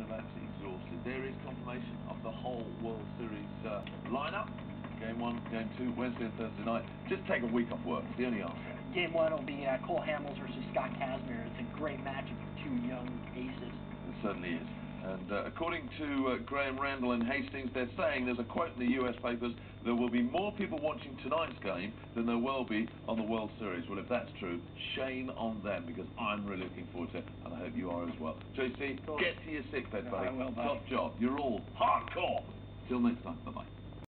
are actually exhausted. There is confirmation of the whole World Series lineup. Game 1, Game 2, Wednesday and Thursday night. Just take a week off work. It's the only answer. Game 1 will be Cole Hamels versus Scott Kazmir. It's a great matchup for two young aces. It certainly is. And according to Graham Randall in Hastings, they're saying, there's a quote in the US papers, there will be more people watching tonight's game than there will be on the World Series. Well, if that's true, shame on them, because I'm really looking forward to it, and I hope you are as well. JC, get to your sick bed, buddy. I will, buddy. Top job. You're all hardcore. Till next time. Bye-bye.